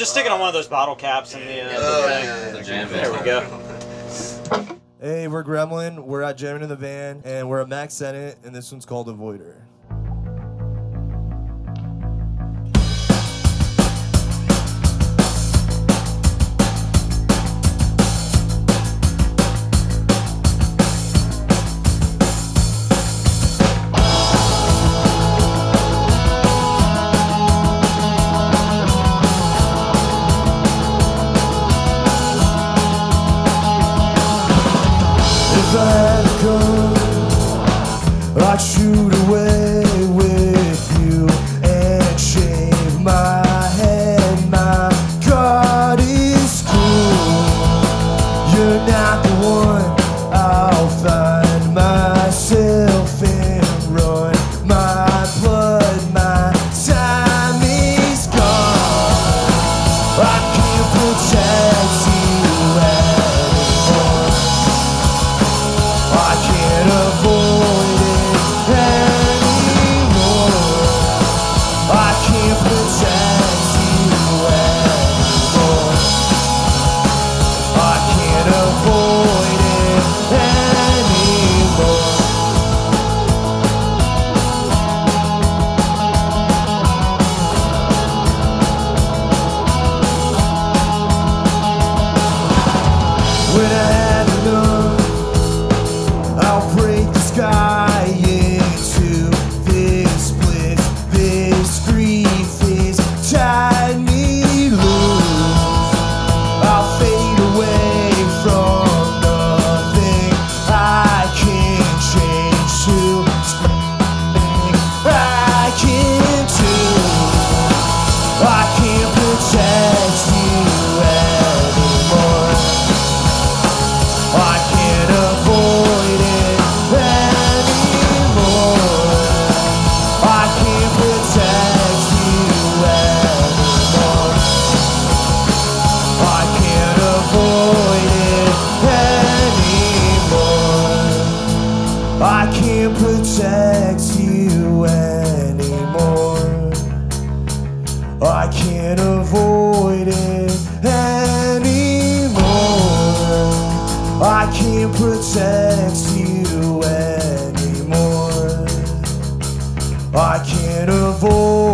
just stick it on one of those bottle caps in the There we go. Hey, we're Gremlin. We're at Jamming in the Van, and we're at Mack Sennett, and this one's called Avoider. I'd shoot away with you and shave my head. My God is cool. You're not the one. I'll find myself and run. My blood, my time is gone. I can't protect you anymore. I can't avoid protect you anymore. I can't avoid it anymore. I can't protect you anymore. I can't avoid